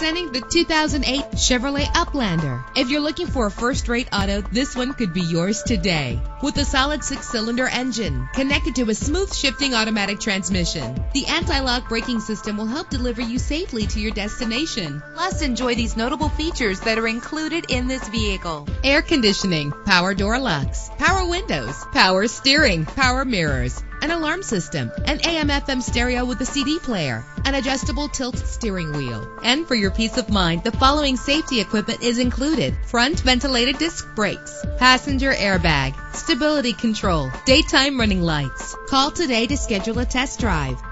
Presenting the 2008 Chevrolet Uplander. If you're looking for a first-rate auto, this one could be yours today. With a solid 6-cylinder engine connected to a smooth shifting automatic transmission, the anti-lock braking system will help deliver you safely to your destination. Plus, enjoy these notable features that are included in this vehicle: air conditioning, power door locks, power windows, power steering, power mirrors, an alarm system, an AM/FM stereo with a CD player, an adjustable tilt steering wheel. And for your peace of mind, the following safety equipment is included: front ventilated disc brakes, passenger airbag, stability control, daytime running lights. Call today to schedule a test drive.